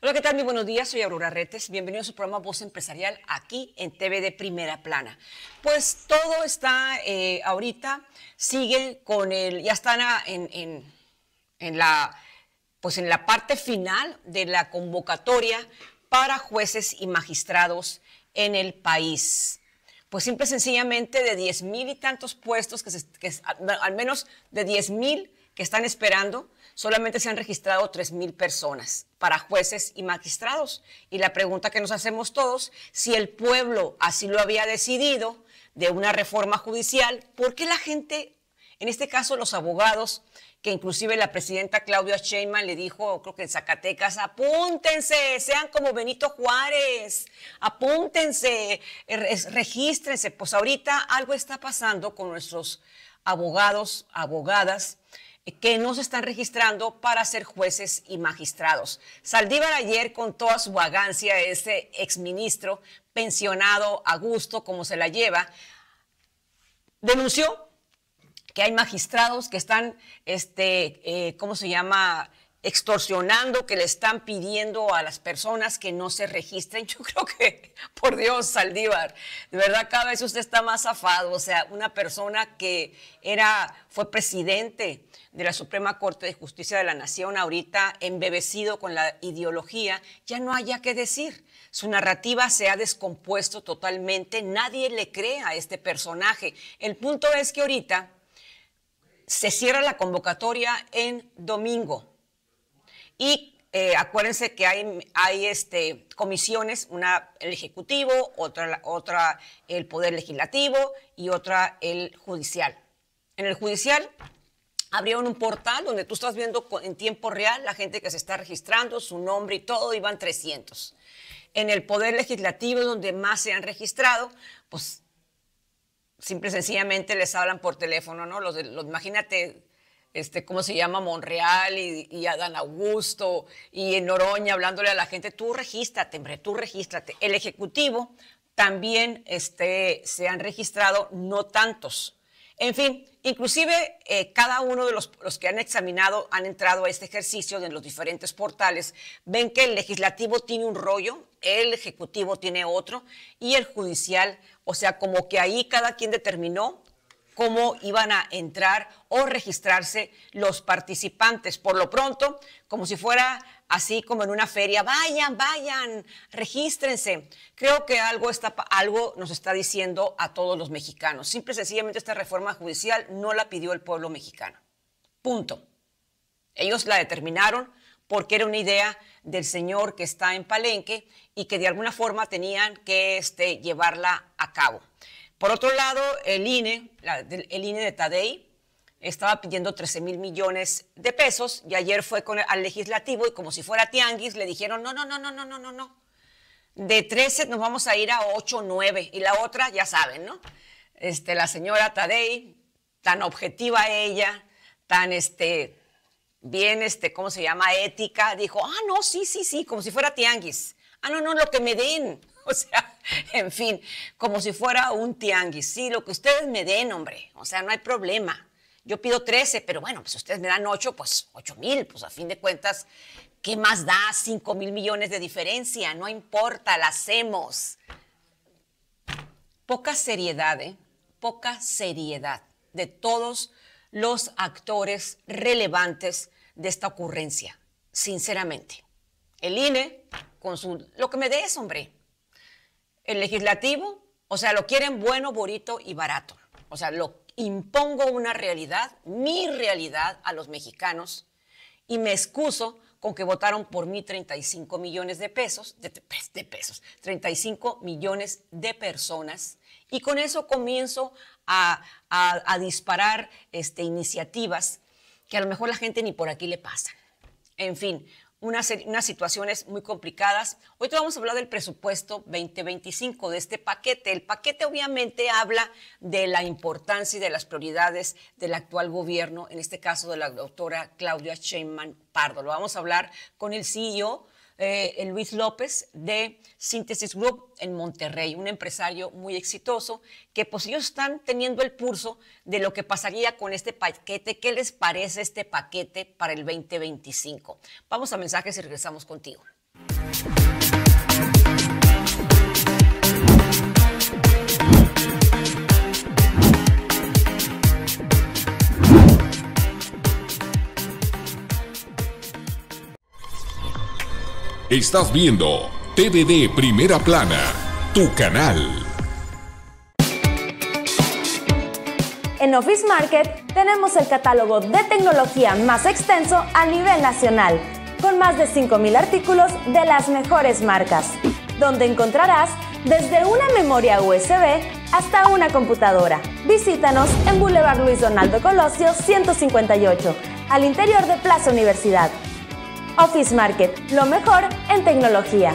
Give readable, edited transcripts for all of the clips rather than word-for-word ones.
Hola, ¿qué tal? Muy buenos días, soy Aurora Retes. Bienvenidos a su programa Voz Empresarial aquí en TV de Primera Plana. Pues todo está ahorita, sigue con el... Ya están en la parte final de la convocatoria para jueces y magistrados en el país. Pues simple y sencillamente de 10,000 y tantos puestos, al menos de 10,000 que están esperando, solamente se han registrado 3,000 personas para jueces y magistrados. Y la pregunta que nos hacemos todos, si el pueblo así lo había decidido de una reforma judicial, ¿por qué la gente, en este caso los abogados, que inclusive la presidenta Claudia Sheinbaum le dijo, creo que en Zacatecas, apúntense, sean como Benito Juárez, apúntense, regístrense? Pues ahorita algo está pasando con nuestros abogados, abogadas, que no se están registrando para ser jueces y magistrados. Saldívar ayer, con toda su vagancia, ese exministro pensionado a gusto, como se la lleva, denunció que hay magistrados que están, ¿cómo se llama?, extorsionando, que le están pidiendo a las personas que no se registren. Yo creo que, por Dios, Saldívar, de verdad cada vez usted está más zafado. O sea, una persona que fue presidente de la Suprema Corte de Justicia de la Nación, ahorita embebecido con la ideología, ya no haya qué decir. Su narrativa se ha descompuesto totalmente, nadie le cree a este personaje. El punto es que ahorita se cierra la convocatoria en domingo. Y acuérdense que hay comisiones, una el Ejecutivo, otra el Poder Legislativo y otra el Judicial. En el Judicial abrieron un portal donde tú estás viendo en tiempo real la gente que se está registrando, su nombre y todo, y van 300. En el Poder Legislativo, donde más se han registrado, pues simple y sencillamente les hablan por teléfono, ¿no? Imagínate, ¿cómo se llama? Monreal y Adán Augusto y en Noroña hablándole a la gente, tú regístrate, hombre, tú regístrate. El Ejecutivo también se han registrado no tantos. En fin, inclusive cada uno de los que han examinado, han entrado a este ejercicio de los diferentes portales, ven que el legislativo tiene un rollo, el ejecutivo tiene otro y el judicial, o sea, como que ahí cada quien determinó cómo iban a entrar o registrarse los participantes. Por lo pronto, como si fuera así como en una feria, vayan, regístrense. Creo que algo nos está diciendo a todos los mexicanos. Simple y sencillamente esta reforma judicial no la pidió el pueblo mexicano. Punto. Ellos la determinaron porque era una idea del señor que está en Palenque y que de alguna forma tenían que llevarla a cabo. Por otro lado, el INE de Tadei estaba pidiendo 13,000 millones de pesos y ayer fue al legislativo y como si fuera tianguis le dijeron no. De 13 nos vamos a ir a 8, 9 y la otra ya saben, ¿no? La señora Tadei, tan objetiva ella, tan bien ¿cómo se llama?, ética, dijo, "Ah, no, sí", como si fuera tianguis. "Ah, no, lo que me den." O sea, en fin, como si fuera un tianguis. Sí, lo que ustedes me den, hombre. O sea, no hay problema. Yo pido 13, pero bueno, pues si ustedes me dan 8, pues 8,000. Pues a fin de cuentas, ¿qué más da? 5,000 millones de diferencia. No importa, la hacemos. Poca seriedad, ¿eh? Poca seriedad de todos los actores relevantes de esta ocurrencia, sinceramente. El INE, con su... Lo que me des, hombre. El legislativo, o sea, lo quieren bueno, bonito y barato. O sea, lo impongo una realidad, mi realidad a los mexicanos y me excuso con que votaron por mí 35 millones de personas y con eso comienzo a disparar iniciativas que a lo mejor la gente ni por aquí le pasan. En fin, unas situaciones muy complicadas. Hoy te vamos a hablar del presupuesto 2025, de este paquete. El paquete obviamente habla de la importancia y de las prioridades del actual gobierno, en este caso de la doctora Claudia Sheinbaum Pardo. Lo vamos a hablar con el CEO, Luis López, de Síntesis Group en Monterrey, un empresario muy exitoso, que pues ellos están teniendo el pulso de lo que pasaría con este paquete. ¿Qué les parece este paquete para el 2025? Vamos a mensajes y regresamos contigo. Estás viendo TVD Primera Plana, tu canal. En Office Market tenemos el catálogo de tecnología más extenso a nivel nacional, con más de 5,000 artículos de las mejores marcas, donde encontrarás desde una memoria USB hasta una computadora. Visítanos en Boulevard Luis Donaldo Colosio 158, al interior de Plaza Universidad. Office Market, lo mejor en tecnología.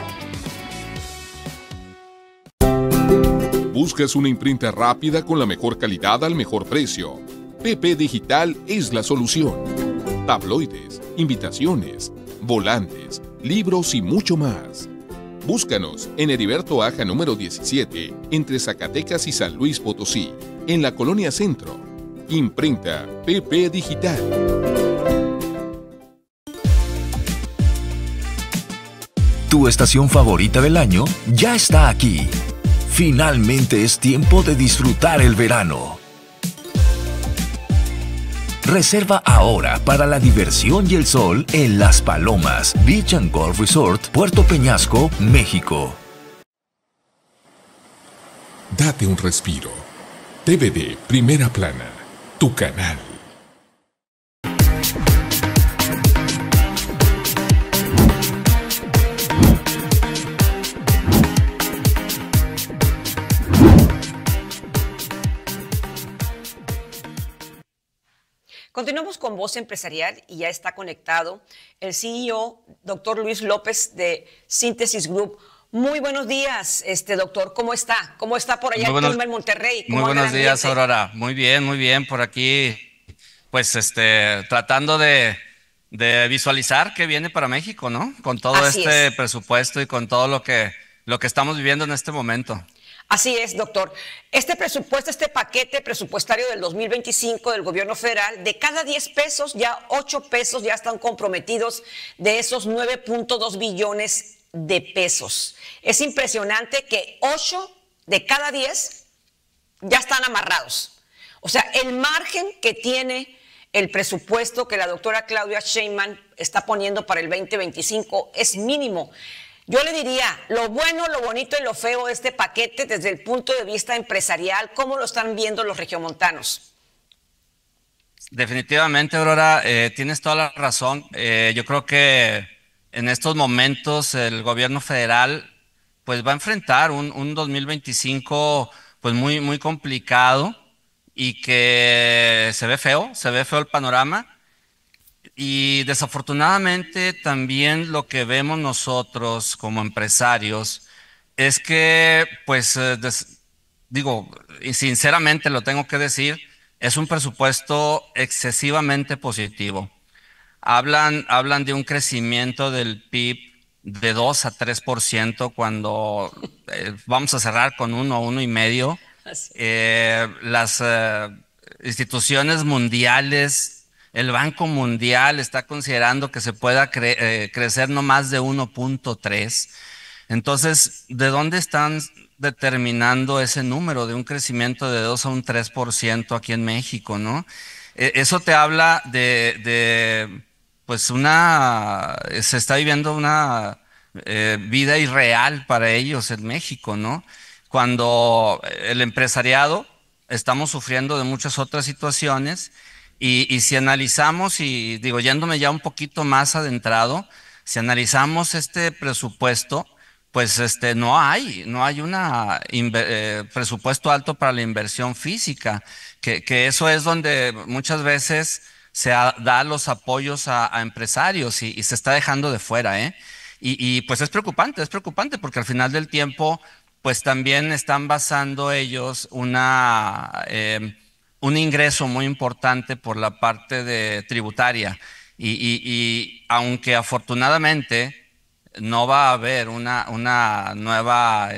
¿Buscas una imprenta rápida con la mejor calidad al mejor precio? PP Digital es la solución. Tabloides, invitaciones, volantes, libros y mucho más. Búscanos en Heriberto Aja número 17, entre Zacatecas y San Luis Potosí, en la Colonia Centro. Imprenta PP Digital. Tu estación favorita del año ya está aquí. Finalmente es tiempo de disfrutar el verano. Reserva ahora para la diversión y el sol en Las Palomas Beach and Golf Resort, Puerto Peñasco, México. Date un respiro. TVD Primera Plana, tu canal. Continuamos con Voz Empresarial y ya está conectado el CEO, doctor Luis López, de Síntesis Group. Muy buenos días, doctor. ¿Cómo está? ¿Cómo está por allá en Monterrey? Muy buenos días, Aurora. Muy bien, por aquí, pues, tratando de visualizar qué viene para México, ¿no? Con todo presupuesto y con todo lo que estamos viviendo en este momento. Así es, doctor. Este presupuesto, este paquete presupuestario del 2025 del gobierno federal, de cada 10 pesos, ya 8 pesos ya están comprometidos de esos 9.2 billones de pesos. Es impresionante que 8 de cada 10 ya están amarrados. O sea, el margen que tiene el presupuesto que la doctora Claudia Sheinbaum está poniendo para el 2025 es mínimo. Yo le diría, lo bueno, lo bonito y lo feo de este paquete desde el punto de vista empresarial, ¿cómo lo están viendo los regiomontanos? Definitivamente, Aurora, tienes toda la razón. Yo creo que en estos momentos el gobierno federal pues va a enfrentar un 2025 pues muy complicado y que se ve feo el panorama. Y desafortunadamente también lo que vemos nosotros como empresarios es que, pues, digo, y sinceramente lo tengo que decir, es un presupuesto excesivamente positivo. Hablan de un crecimiento del PIB de 2 a 3% cuando vamos a cerrar con 1 a 1,5%. Las instituciones mundiales, el Banco Mundial está considerando que se pueda crecer no más de 1.3. Entonces, ¿de dónde están determinando ese número de un crecimiento de 2 a un 3% aquí en México, no? Eso te habla pues se está viviendo una vida irreal para ellos en México, ¿no? Cuando el empresariado estamos sufriendo de muchas otras situaciones. Y si analizamos, y digo, yéndome ya un poquito más adentrado, si analizamos este presupuesto, pues no hay una presupuesto alto para la inversión física, que eso es donde muchas veces se da los apoyos a empresarios y se está dejando de fuera, ¿eh? Y pues es preocupante porque al final del tiempo, pues también están basando ellos un ingreso muy importante por la parte de tributaria y aunque afortunadamente no va a haber una nueva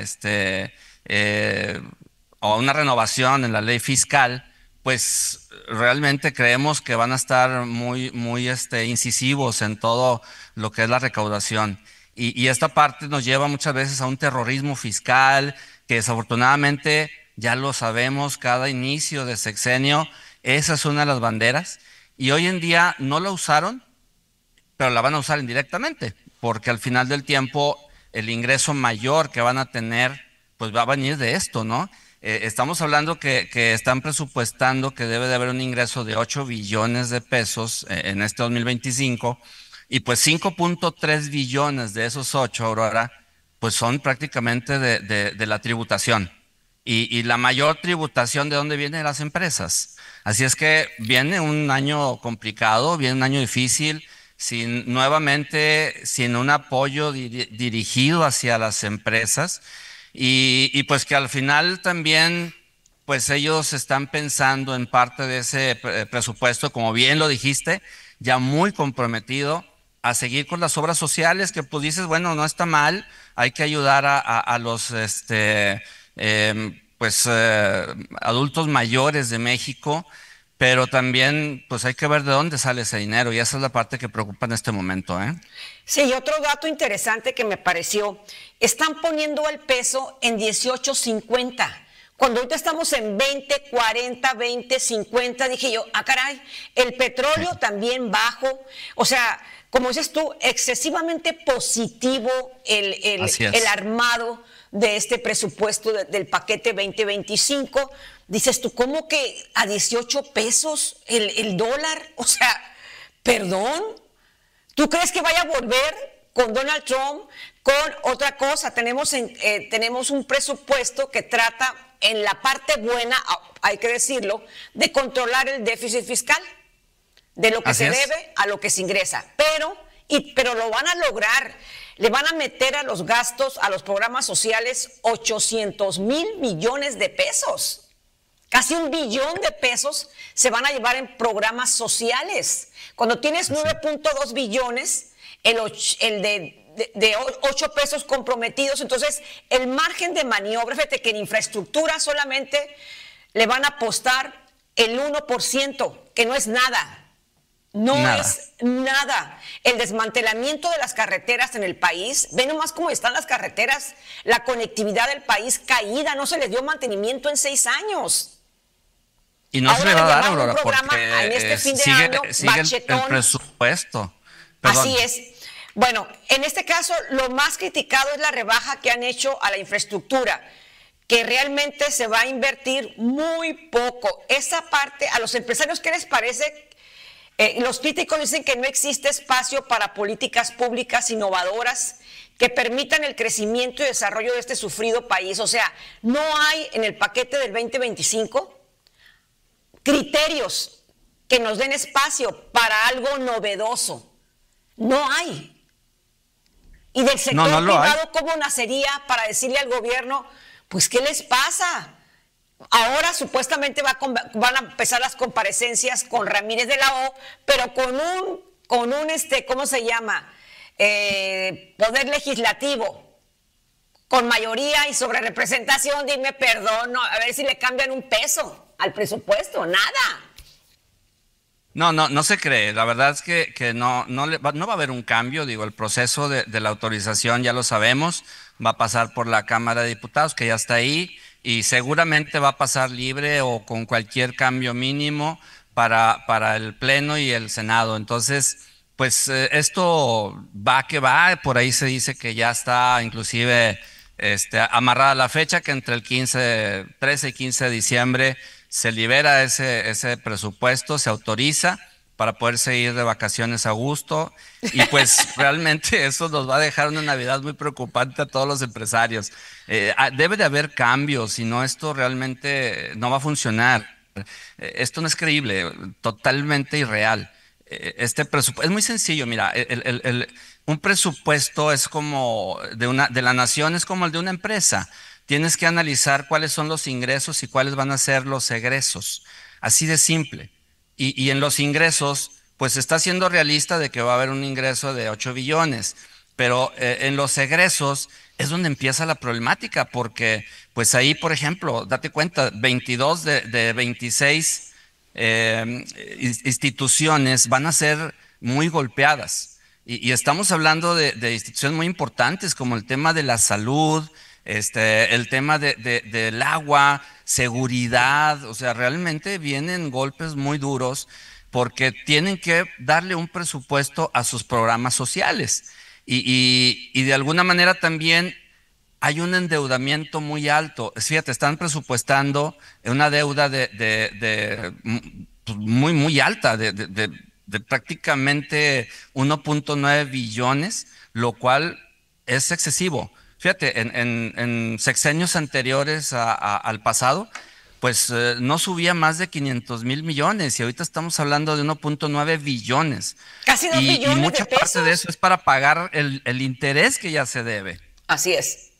o una renovación en la ley fiscal, pues realmente creemos que van a estar muy incisivos en todo lo que es la recaudación Y esta parte nos lleva muchas veces a un terrorismo fiscal que desafortunadamente, ya lo sabemos, cada inicio de sexenio, esa es una de las banderas. Y hoy en día no la usaron, pero la van a usar indirectamente, porque al final del tiempo el ingreso mayor que van a tener pues va a venir de esto, ¿no? Estamos hablando que están presupuestando que debe de haber un ingreso de 8 billones de pesos en este 2025, y pues 5.3 billones de esos 8, Aurora, pues son prácticamente de la tributación. Y la mayor tributación, ¿de dónde viene? De las empresas. Así es que viene un año complicado, viene un año difícil, sin un apoyo dirigido hacia las empresas. Y pues que al final también, pues ellos están pensando en parte de ese presupuesto, como bien lo dijiste, ya muy comprometido a seguir con las obras sociales, que pues dices, bueno, no está mal, hay que ayudar a los adultos mayores de México, pero también pues hay que ver de dónde sale ese dinero, y esa es la parte que preocupa en este momento, ¿eh? Sí, y otro dato interesante que me pareció, están poniendo el peso en 18.50, cuando ahorita estamos en 20, 40, 20, 50, dije yo, ah caray, el petróleo también bajo, o sea, como dices tú, excesivamente positivo el armado de este presupuesto del paquete 2025, dices tú, ¿cómo que a 18 pesos el dólar? O sea, perdón, ¿tú crees que vaya a volver con Donald Trump, con otra cosa? Tenemos un presupuesto que trata, en la parte buena, hay que decirlo, de controlar el déficit fiscal, de lo que se debe a lo que se ingresa, pero lo van a lograr. Le van a meter a los gastos, a los programas sociales, 800,000 millones de pesos. Casi un billón de pesos se van a llevar en programas sociales. Cuando tienes 9.2 billones, el de 8 pesos comprometidos, entonces el margen de maniobra, fíjate que en infraestructura solamente le van a apostar el 1%, que no es nada. No es nada. El desmantelamiento de las carreteras en el país, ve nomás cómo están las carreteras, la conectividad del país caída, no se les dio mantenimiento en 6 años. Y no ahora se le va a dar, Aurora, porque en este fin de año, sigue el presupuesto. Perdón. Así es. Bueno, en este caso lo más criticado es la rebaja que han hecho a la infraestructura, que realmente se va a invertir muy poco. Esa parte, a los empresarios, ¿qué les parece? Los críticos dicen que no existe espacio para políticas públicas innovadoras que permitan el crecimiento y desarrollo de este sufrido país. O sea, no hay en el paquete del 2025 criterios que nos den espacio para algo novedoso. No hay. Y del sector privado, ¿cómo nacería para decirle al gobierno, pues qué les pasa? Ahora supuestamente van a empezar las comparecencias con Ramírez de la O, pero con poder legislativo, con mayoría y sobre representación, dime perdón, no, a ver si le cambian un peso al presupuesto, nada. No se cree, la verdad es que no va a haber un cambio, digo, el proceso de la autorización ya lo sabemos, va a pasar por la Cámara de Diputados, que ya está ahí, y seguramente va a pasar libre o con cualquier cambio mínimo para el Pleno y el Senado. Entonces, pues esto va que va, por ahí se dice que ya está inclusive amarrada la fecha, que entre el 13 y 15 de diciembre se libera ese presupuesto, se autoriza para poderse ir de vacaciones a gusto, y pues realmente eso nos va a dejar una Navidad muy preocupante a todos los empresarios. Debe de haber cambios, si no esto realmente no va a funcionar. Esto no es creíble, totalmente irreal. Este presupuesto es muy sencillo, mira, un presupuesto es como de la nación, es como el de una empresa. Tienes que analizar cuáles son los ingresos y cuáles van a ser los egresos, así de simple. Y en los ingresos, pues está siendo realista de que va a haber un ingreso de 8 billones, pero en los egresos es donde empieza la problemática, porque pues ahí, por ejemplo, date cuenta, 22 de 26 instituciones van a ser muy golpeadas. Y estamos hablando de instituciones muy importantes como el tema de la salud, el tema del agua, seguridad. O sea, realmente vienen golpes muy duros porque tienen que darle un presupuesto a sus programas sociales. Y de alguna manera también hay un endeudamiento muy alto. Fíjate, están presupuestando una deuda muy alta, de prácticamente 1.9 billones, lo cual es excesivo. Fíjate, en sexenios anteriores al pasado, pues no subía más de 500,000 millones y ahorita estamos hablando de 1.9 billones. Casi 2 billones. Y mucha parte de eso es para pagar el interés que ya se debe. Así es.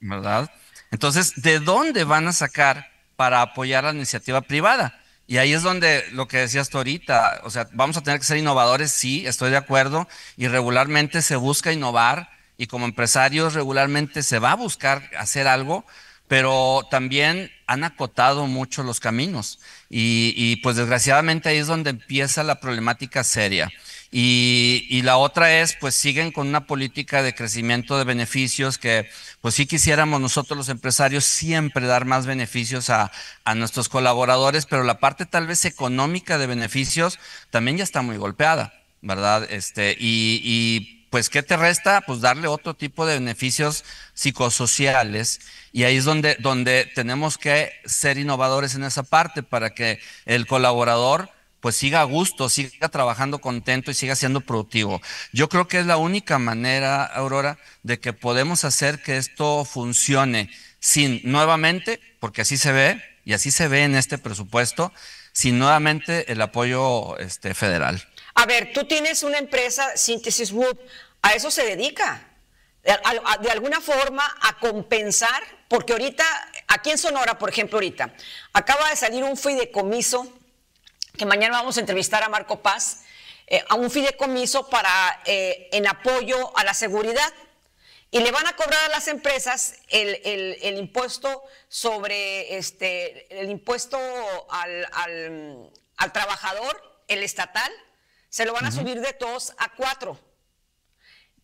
¿Verdad? Entonces, ¿de dónde van a sacar para apoyar a la iniciativa privada? Y ahí es donde lo que decías tú ahorita, o sea, vamos a tener que ser innovadores, sí, estoy de acuerdo, y regularmente se busca innovar y como empresarios regularmente se va a buscar hacer algo, pero también han acotado mucho los caminos y pues desgraciadamente ahí es donde empieza la problemática seria. Y la otra es, pues siguen con una política de crecimiento de beneficios que, pues sí quisiéramos nosotros los empresarios siempre dar más beneficios a nuestros colaboradores, pero la parte tal vez económica de beneficios también ya está muy golpeada, ¿verdad? Y pues ¿qué te resta? Pues darle otro tipo de beneficios psicosociales y ahí es donde tenemos que ser innovadores en esa parte para que el colaborador pues siga a gusto, siga trabajando contento y siga siendo productivo. Yo creo que es la única manera, Aurora, de que podemos hacer que esto funcione sin nuevamente, porque así se ve y así se ve en este presupuesto, sin nuevamente el apoyo federal. A ver, tú tienes una empresa, Síntesis Group, a eso se dedica, de alguna forma a compensar, porque ahorita, aquí en Sonora, por ejemplo, ahorita, acaba de salir un fideicomiso que mañana vamos a entrevistar a Marco Paz, a un fideicomiso para en apoyo a la seguridad. Y le van a cobrar a las empresas el impuesto sobre el impuesto al trabajador, el estatal, se lo van a subir de 2 a 4.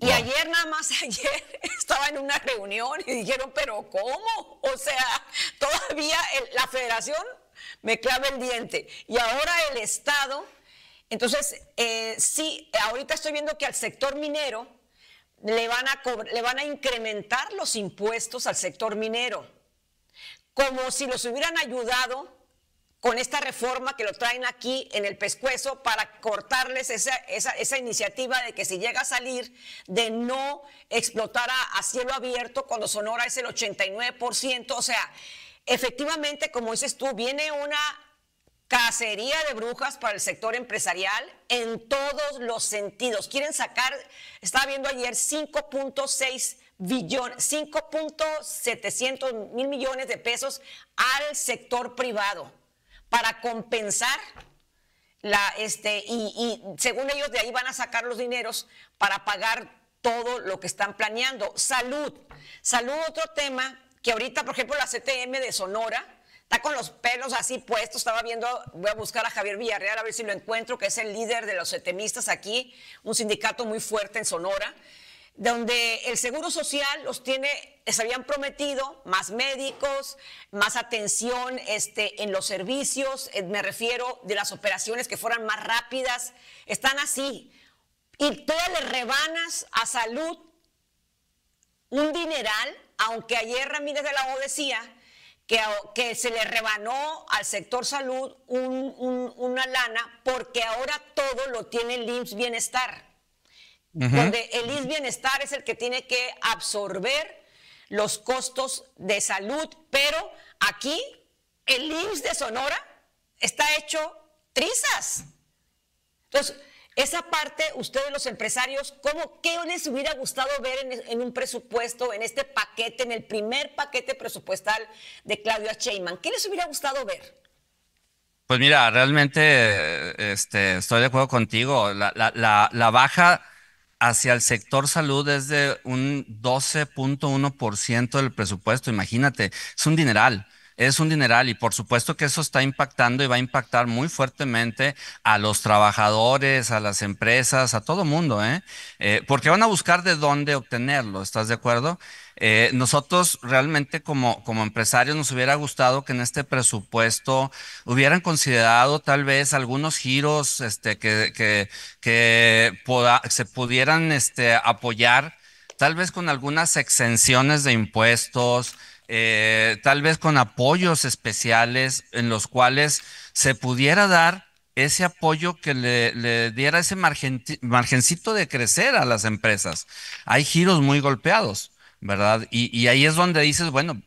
Y wow. Ayer, nada más ayer, estaba en una reunión y dijeron, pero ¿cómo? O sea, todavía la federación me clava el diente. Y ahora el Estado, entonces, sí, ahorita estoy viendo que al sector minero le van a incrementar los impuestos al sector minero, como si los hubieran ayudado con esta reforma que lo traen aquí en el pescuezo para cortarles esa iniciativa de que si llega a salir de no explotar a cielo abierto cuando Sonora es el 89%, o sea, efectivamente, como dices tú, viene una cacería de brujas para el sector empresarial en todos los sentidos. Quieren sacar, estaba viendo ayer, 5.6 billones, 5.700 mil millones de pesos al sector privado para compensar y según ellos de ahí van a sacar los dineros para pagar todo lo que están planeando. Salud, otro tema que ahorita, por ejemplo, la CTM de Sonora está con los pelos así puestos. Estaba viendo, voy a buscar a Javier Villarreal a ver si lo encuentro, que es el líder de los CTMistas aquí, un sindicato muy fuerte en Sonora, donde el Seguro Social les habían prometido más médicos, más atención en los servicios, me refiero de las operaciones que fueran más rápidas, están así. Y todas le rebanas a salud un dineral, aunque ayer Ramírez de la O decía que se le rebanó al sector salud una lana porque ahora todo lo tiene el IMSS Bienestar, donde el IMSS Bienestar es el que tiene que absorber los costos de salud, pero aquí el IMSS de Sonora está hecho trizas. Entonces, esa parte, ustedes los empresarios, ¿qué les hubiera gustado ver en un presupuesto, en este paquete, en el primer paquete presupuestal de Claudia Sheinbaum? ¿Qué les hubiera gustado ver? Pues mira, realmente estoy de acuerdo contigo. La baja hacia el sector salud es de un 12.1% del presupuesto. Imagínate, es un dineral. es un dineral, y por supuesto que eso está impactando y va a impactar muy fuertemente a los trabajadores, a las empresas, a todo mundo, porque van a buscar de dónde obtenerlo, ¿estás de acuerdo? Nosotros realmente como empresarios nos hubiera gustado que en este presupuesto hubieran considerado tal vez algunos giros que se pudieran apoyar, tal vez con algunas exenciones de impuestos, tal vez con apoyos especiales en los cuales se pudiera dar ese apoyo que le diera ese margencito de crecer a las empresas. Hay giros muy golpeados, ¿verdad? Y ahí es donde dices, bueno,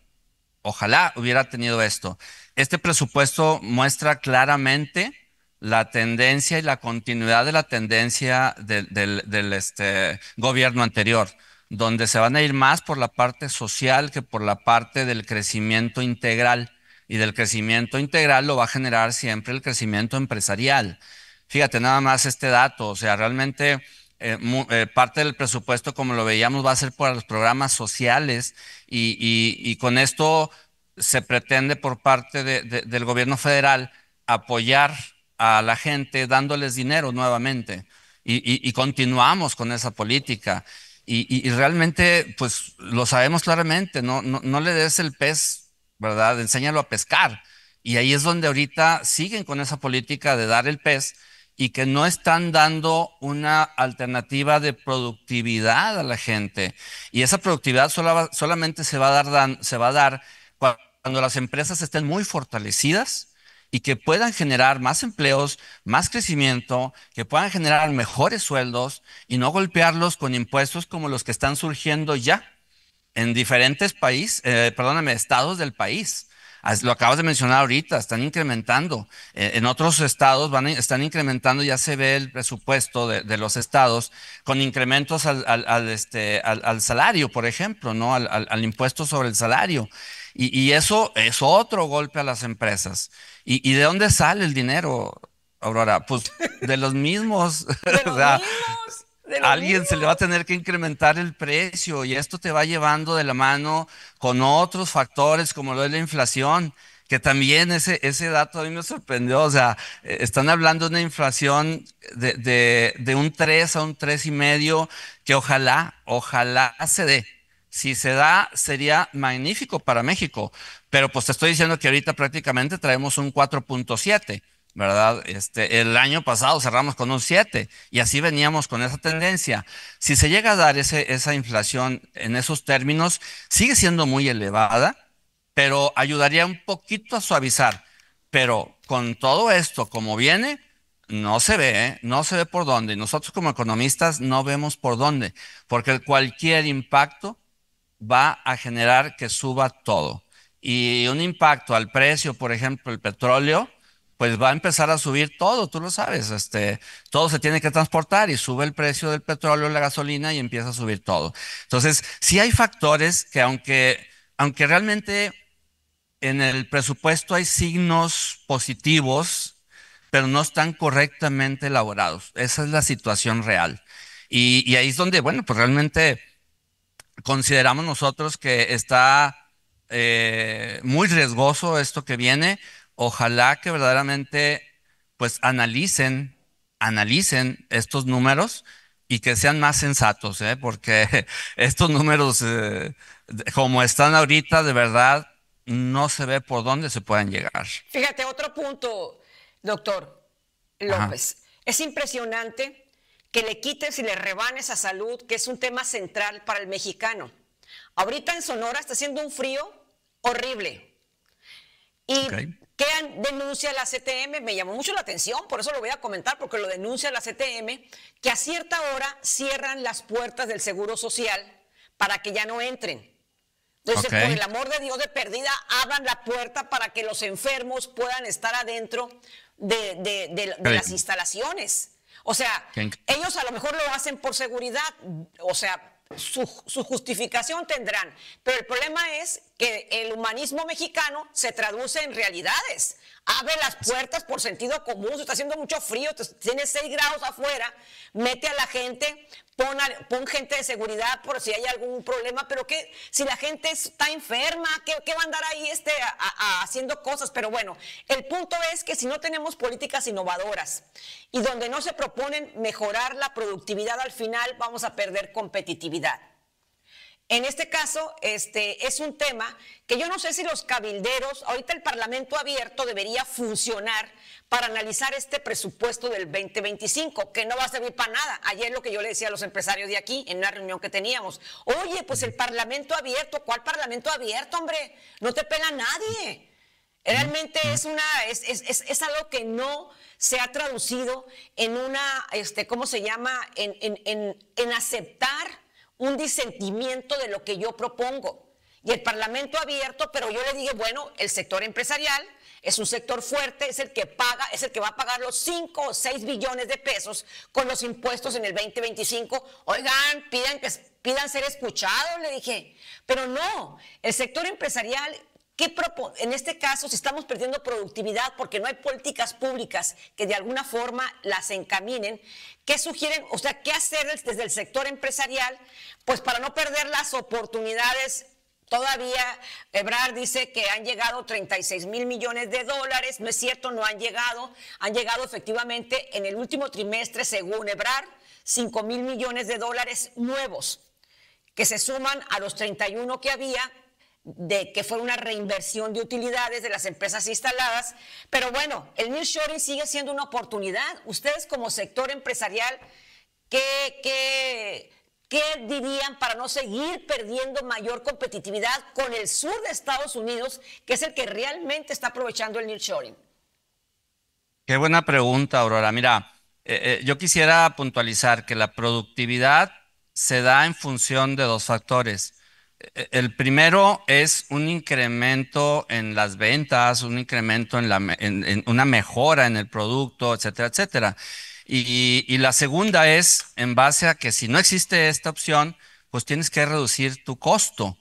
ojalá hubiera tenido esto. Este presupuesto muestra claramente la tendencia y la continuidad de la tendencia del gobierno anterior, donde se van a ir más por la parte social que por la parte del crecimiento integral. Y del crecimiento integral lo va a generar siempre el crecimiento empresarial. Fíjate nada más este dato, o sea, realmente... parte del presupuesto, como lo veíamos, va a ser para los programas sociales y con esto se pretende por parte del gobierno federal apoyar a la gente dándoles dinero nuevamente y continuamos con esa política y realmente pues lo sabemos claramente, no le des el pez, ¿verdad? Enséñalo a pescar, y ahí es donde ahorita siguen con esa política de dar el pez y que no están dando una alternativa de productividad a la gente. Y esa productividad solamente se va a dar cuando las empresas estén muy fortalecidas y que puedan generar más empleos, más crecimiento, que puedan generar mejores sueldos y no golpearlos con impuestos como los que están surgiendo ya en diferentes estados del país. Lo acabas de mencionar ahorita, están incrementando. En otros estados están incrementando, ya se ve el presupuesto de los estados con incrementos al salario, por ejemplo, ¿no? Al impuesto sobre el salario. Y eso es otro golpe a las empresas. ¿Y de dónde sale el dinero, Aurora? Pues de los mismos. Alguien se le va a tener que incrementar el precio y esto te va llevando de la mano con otros factores como lo es la inflación, que también ese dato a mí me sorprendió. O sea, están hablando de una inflación de un 3 a un 3,5 que ojalá se dé. Si se da, sería magnífico para México, pero pues te estoy diciendo que ahorita prácticamente traemos un 4.7%. ¿Verdad? El año pasado cerramos con un 7 y así veníamos con esa tendencia. Si se llega a dar esa inflación en esos términos, sigue siendo muy elevada, pero ayudaría un poquito a suavizar. Pero con todo esto, como viene, no se ve, no se ve por dónde. Y nosotros como economistas no vemos por dónde, porque cualquier impacto va a generar que suba todo. Y un impacto al precio, por ejemplo, el petróleo, pues va a empezar a subir todo, tú lo sabes, todo se tiene que transportar y sube el precio del petróleo, la gasolina y empieza a subir todo. Entonces, sí hay factores que aunque realmente en el presupuesto hay signos positivos, pero no están correctamente elaborados. Esa es la situación real. Y ahí es donde, bueno, pues realmente consideramos nosotros que está muy riesgoso esto que viene. Ojalá que verdaderamente pues analicen estos números y que sean más sensatos, porque estos números como están ahorita, de verdad no se ve por dónde se pueden llegar. Fíjate, otro punto, doctor López. Ajá. Es impresionante que le quites y le rebanes a salud, que es un tema central para el mexicano. Ahorita en Sonora está haciendo un frío horrible. Y okay. ¿Qué denuncia la CTM? Me llamó mucho la atención, por eso lo voy a comentar, porque lo denuncia la CTM, que a cierta hora cierran las puertas del Seguro Social para que ya no entren. Entonces, okay, por el amor de Dios, de perdida, abran la puerta para que los enfermos puedan estar adentro de las instalaciones. O sea, ellos a lo mejor lo hacen por seguridad, o sea, su justificación tendrán, pero el problema es que el humanismo mexicano se traduce en realidades. Abre las puertas por sentido común. Se está haciendo mucho frío, tienes 6 grados afuera, mete a la gente, pon gente de seguridad por si hay algún problema, pero que si la gente está enferma, ¿qué va a andar ahí haciendo cosas? Pero bueno, el punto es que si no tenemos políticas innovadoras y donde no se proponen mejorar la productividad, al final vamos a perder competitividad. En este caso, es un tema que yo no sé si los cabilderos, ahorita el Parlamento abierto debería funcionar para analizar este presupuesto del 2025, que no va a servir para nada. Ayer lo que yo le decía a los empresarios de aquí, en una reunión que teníamos, oye, pues el Parlamento abierto, ¿cuál Parlamento abierto, hombre? No te pela nadie. Realmente es algo que no se ha traducido en una, ¿cómo se llama?, en aceptar un disentimiento de lo que yo propongo. Y el Parlamento abierto, pero yo le dije, bueno, el sector empresarial es un sector fuerte, es el que paga, es el que va a pagar los 5 o 6 billones de pesos con los impuestos en el 2025. Oigan, pidan ser escuchados, le dije. Pero no, el sector empresarial, en este caso, si estamos perdiendo productividad porque no hay políticas públicas que de alguna forma las encaminen, ¿qué sugieren? O sea, ¿qué hacer desde el sector empresarial? Pues para no perder las oportunidades. Todavía Ebrard dice que han llegado 36,000 millones de dólares. No es cierto, no han llegado. Han llegado efectivamente en el último trimestre, según Ebrard, 5,000 millones de dólares nuevos que se suman a los 31 que había, de que fue una reinversión de utilidades de las empresas instaladas. Pero bueno, el nearshoring sigue siendo una oportunidad. Ustedes como sector empresarial, ¿qué dirían para no seguir perdiendo mayor competitividad con el sur de Estados Unidos, que es el que realmente está aprovechando el nearshoring? Qué buena pregunta, Aurora. Mira, yo quisiera puntualizar que la productividad se da en función de 2 factores. El primero es un incremento en las ventas, un incremento en una mejora en el producto, etcétera, etcétera. Y la segunda es en base a que si no existe esta opción, pues tienes que reducir tu costo,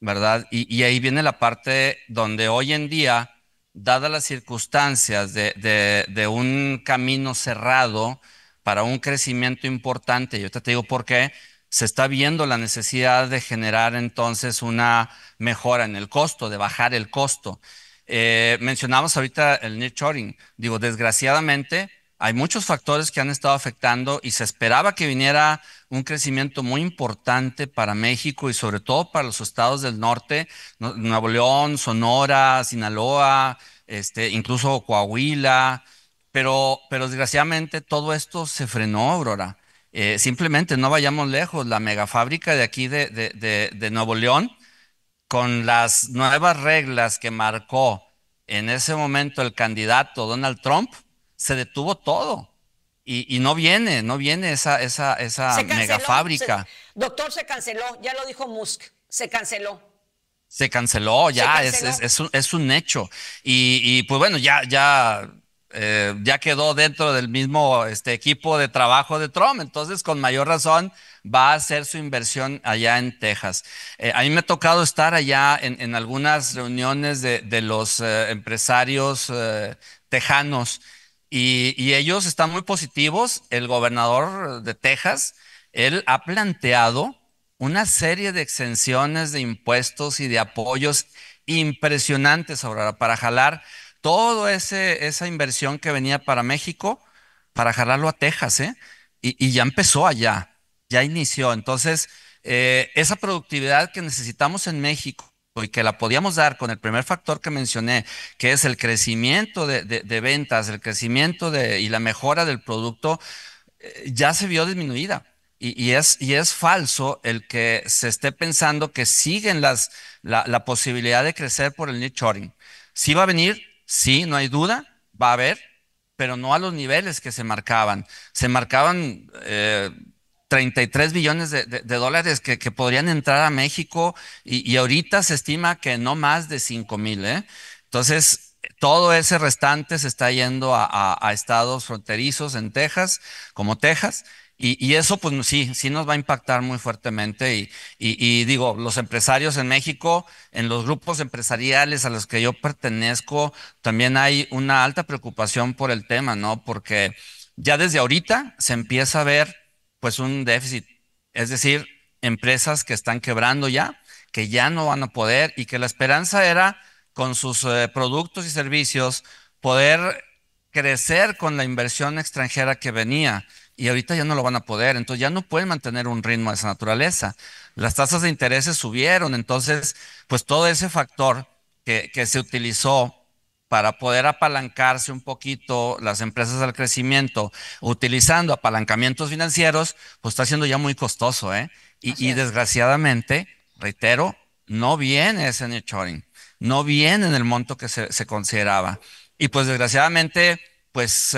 ¿verdad? Y ahí viene la parte donde hoy en día, dadas las circunstancias de un camino cerrado para un crecimiento importante, yo te digo por qué, se está viendo la necesidad de generar entonces una mejora en el costo, de bajar el costo. Mencionamos ahorita el nearshoring. Digo, desgraciadamente hay muchos factores que han estado afectando y se esperaba que viniera un crecimiento muy importante para México y sobre todo para los estados del norte, Nuevo León, Sonora, Sinaloa, incluso Coahuila, pero desgraciadamente todo esto se frenó, Aurora. Simplemente no vayamos lejos, la megafábrica de aquí de Nuevo León, con las nuevas reglas que marcó en ese momento el candidato Donald Trump, se detuvo todo y no viene esa megafábrica. Doctor, se canceló, ya lo dijo Musk, se canceló. Se canceló, ya, se canceló. Es un hecho. Y pues bueno, ya quedó dentro del mismo equipo de trabajo de Trump, entonces con mayor razón va a hacer su inversión allá en Texas. A mí me ha tocado estar allá en algunas reuniones de los empresarios tejanos y ellos están muy positivos. El gobernador de Texas, él ha planteado una serie de exenciones de impuestos y de apoyos impresionantes ahora para jalar toda esa inversión que venía para México, para jalarlo a Texas, ¿eh? Y ya empezó allá, ya inició. Entonces, esa productividad que necesitamos en México y que la podíamos dar con el primer factor que mencioné, que es el crecimiento de ventas, el crecimiento y la mejora del producto, ya se vio disminuida. Y es falso el que se esté pensando que siguen la posibilidad de crecer por el nearshoring. Sí va a venir. Sí, no hay duda, va a haber, pero no a los niveles que se marcaban. Se marcaban 33 billones de dólares que podrían entrar a México y ahorita se estima que no más de 5,000. Entonces, todo ese restante se está yendo a estados fronterizos en Texas, como Texas, Y eso pues sí nos va a impactar muy fuertemente y digo, los empresarios en México, en los grupos empresariales a los que yo pertenezco, también hay una alta preocupación por el tema, ¿no? Porque ya desde ahorita se empieza a ver pues un déficit, es decir, empresas que están quebrando ya, que ya no van a poder y que la esperanza era con sus productos y servicios poder crecer con la inversión extranjera que venía. Y ahorita ya no lo van a poder, entonces ya no pueden mantener un ritmo de esa naturaleza. Las tasas de intereses subieron, entonces pues todo ese factor que se utilizó para poder apalancarse un poquito las empresas al crecimiento, utilizando apalancamientos financieros, pues está siendo ya muy costoso, ¿eh? Y desgraciadamente, reitero, no viene ese nearshoring, no viene en el monto que se consideraba. Y pues desgraciadamente, pues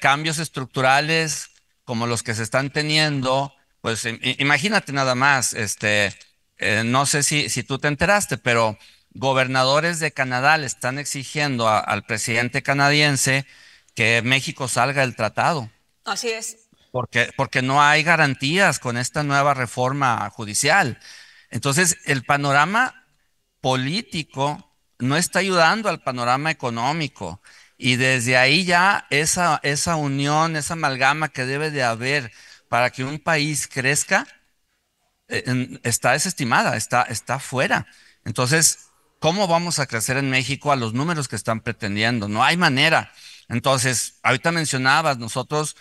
cambios estructurales como los que se están teniendo, pues imagínate nada más, no sé si tú te enteraste, pero gobernadores de Canadá le están exigiendo al presidente canadiense que México salga del tratado. Así es. Porque no hay garantías con esta nueva reforma judicial. Entonces, el panorama político no está ayudando al panorama económico. Y desde ahí ya esa unión, esa amalgama que debe de haber para que un país crezca, está desestimada, está fuera. Entonces, ¿cómo vamos a crecer en México a los números que están pretendiendo? No hay manera. Entonces, ahorita mencionabas, nosotros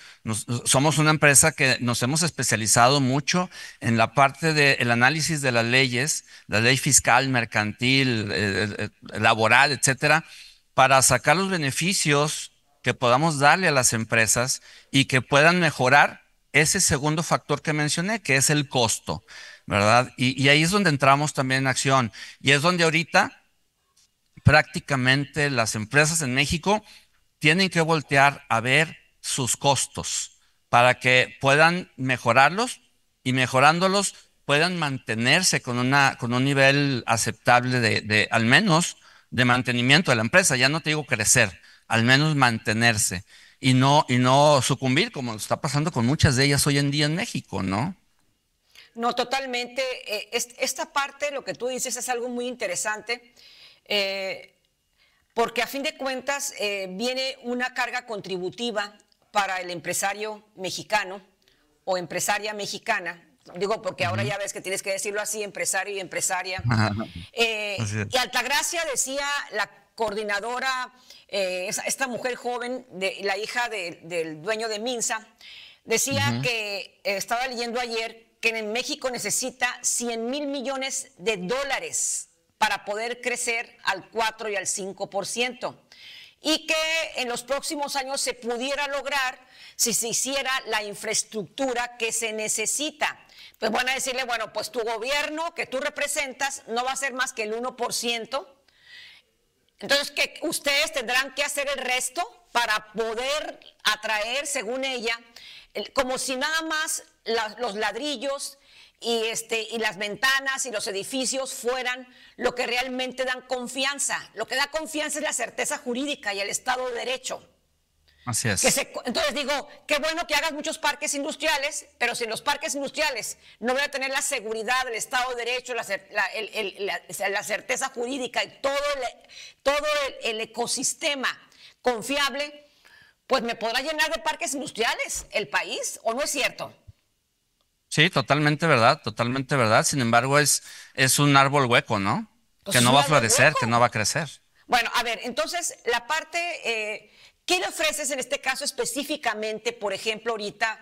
somos una empresa que nos hemos especializado mucho en la parte del análisis de las leyes, la ley fiscal, mercantil, laboral, etcétera, para sacar los beneficios que podamos darle a las empresas y que puedan mejorar ese segundo factor que mencioné, que es el costo, ¿verdad? Y ahí es donde entramos también en acción. Y es donde ahorita prácticamente las empresas en México tienen que voltear a ver sus costos para que puedan mejorarlos y mejorándolos puedan mantenerse con un nivel aceptable de al menos de mantenimiento de la empresa, ya no te digo crecer, al menos mantenerse y no sucumbir como está pasando con muchas de ellas hoy en día en México, ¿no? No, totalmente. Esta parte, lo que tú dices, es algo muy interesante porque a fin de cuentas viene una carga contributiva para el empresario mexicano o empresaria mexicana. Digo, porque ahora ya ves que tienes que decirlo así, empresario y empresaria. Y Altagracia decía, la coordinadora, esta mujer joven, la hija del dueño de Minsa, decía que, estaba leyendo ayer, que en México necesita 100,000 millones de dólares para poder crecer al 4 y al 5%. Y que en los próximos años se pudiera lograr si se hiciera la infraestructura que se necesita. Pues van a decirle, bueno, pues tu gobierno que tú representas no va a ser más que el 1%. Entonces, que ustedes tendrán que hacer el resto para poder atraer, según ella, como si nada más los ladrillos y las ventanas y los edificios fueran lo que realmente dan confianza. Lo que da confianza es la certeza jurídica y el Estado de Derecho. Así es. Entonces digo, qué bueno que hagas muchos parques industriales, pero si en los parques industriales no voy a tener la seguridad, el Estado de Derecho, la certeza jurídica y todo el ecosistema confiable, pues me podrá llenar de parques industriales el país, ¿o no es cierto? Sí, totalmente verdad, totalmente verdad. Sin embargo, es un árbol hueco, ¿no? Pues que no va a florecer, que no va a crecer. Bueno, a ver, entonces la parte... ¿Qué le ofreces en este caso específicamente? Por ejemplo, ahorita,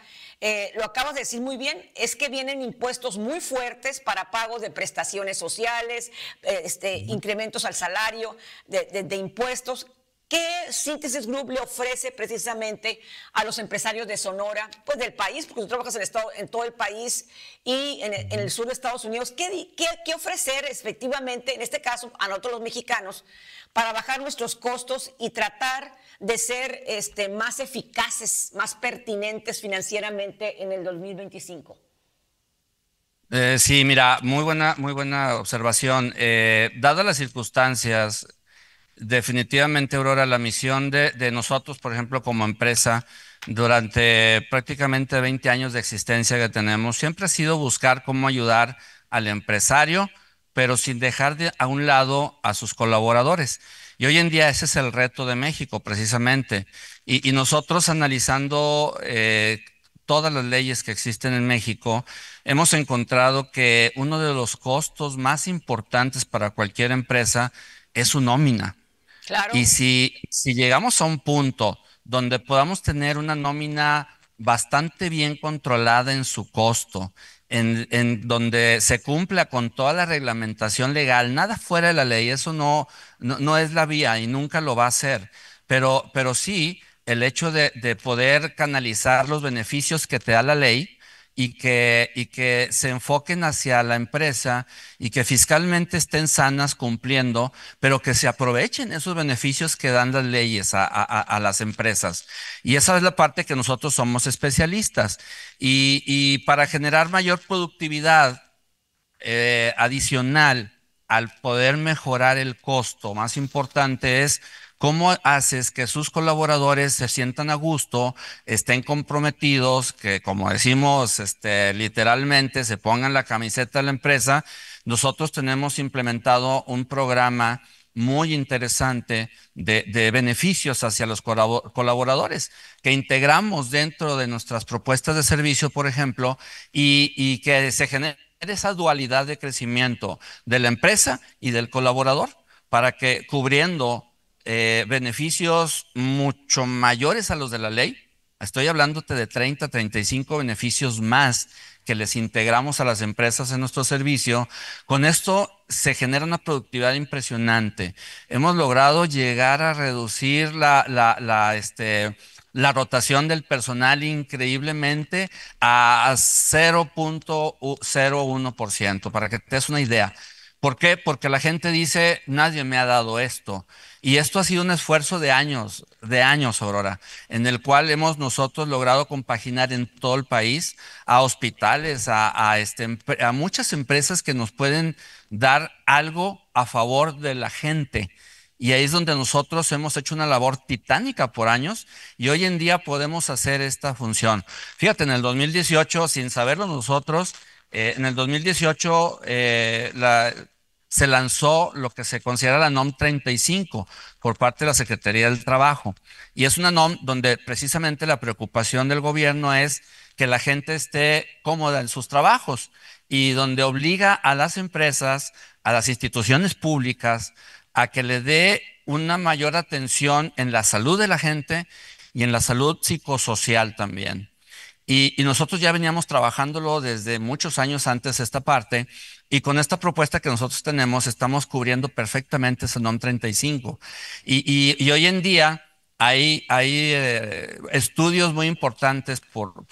lo acabas de decir muy bien, es que vienen impuestos muy fuertes para pagos de prestaciones sociales, incrementos al salario, de impuestos. ¿Qué Síntesis Group le ofrece precisamente a los empresarios de Sonora, pues del país, porque tú trabajas en todo el país y en el sur de Estados Unidos? ¿Qué ofrecer efectivamente, en este caso, a nosotros los mexicanos, para bajar nuestros costos y tratar de ser más eficaces, más pertinentes financieramente en el 2025? Sí, mira, muy buena observación. Dadas las circunstancias... Definitivamente, Aurora, la misión de nosotros, por ejemplo, como empresa, durante prácticamente 20 años de existencia que tenemos, siempre ha sido buscar cómo ayudar al empresario, pero sin dejar a un lado a sus colaboradores. Y hoy en día ese es el reto de México, precisamente. Y nosotros, analizando todas las leyes que existen en México, hemos encontrado que uno de los costos más importantes para cualquier empresa es su nómina. Claro. Y si llegamos a un punto donde podamos tener una nómina bastante bien controlada en su costo, en donde se cumpla con toda la reglamentación legal, nada fuera de la ley, eso no es la vía y nunca lo va a ser, pero sí el hecho de poder canalizar los beneficios que te da la ley y que se enfoquen hacia la empresa y que fiscalmente estén sanas cumpliendo, pero que se aprovechen esos beneficios que dan las leyes a las empresas. Y esa es la parte que nosotros somos especialistas. Y para generar mayor productividad adicional al poder mejorar el costo, más importante es cómo haces que sus colaboradores se sientan a gusto, estén comprometidos, que como decimos literalmente se pongan la camiseta de la empresa. Nosotros tenemos implementado un programa muy interesante de beneficios hacia los colaboradores que integramos dentro de nuestras propuestas de servicio, por ejemplo, y que se genere esa dualidad de crecimiento de la empresa y del colaborador para que cubriendo beneficios mucho mayores a los de la ley. Estoy hablándote de 30, 35 beneficios más que les integramos a las empresas en nuestro servicio. Con esto se genera una productividad impresionante. Hemos logrado llegar a reducir la rotación del personal increíblemente a 0.01%, para que te des una idea. ¿Por qué? Porque la gente dice, nadie me ha dado esto. Y esto ha sido un esfuerzo de años, Aurora, en el cual hemos nosotros logrado compaginar en todo el país a hospitales, a muchas empresas que nos pueden dar algo a favor de la gente. Y ahí es donde nosotros hemos hecho una labor titánica por años y hoy en día podemos hacer esta función. Fíjate, en el 2018, sin saberlo nosotros, se lanzó lo que se considera la NOM 35 por parte de la Secretaría del Trabajo. Y es una NOM donde precisamente la preocupación del gobierno es que la gente esté cómoda en sus trabajos y donde obliga a las empresas, a las instituciones públicas, a que le dé una mayor atención en la salud de la gente y en la salud psicosocial también. Y nosotros ya veníamos trabajándolo desde muchos años antes esta parte, y con esta propuesta que nosotros tenemos estamos cubriendo perfectamente ese NOM 35. Y hoy en día hay estudios muy importantes por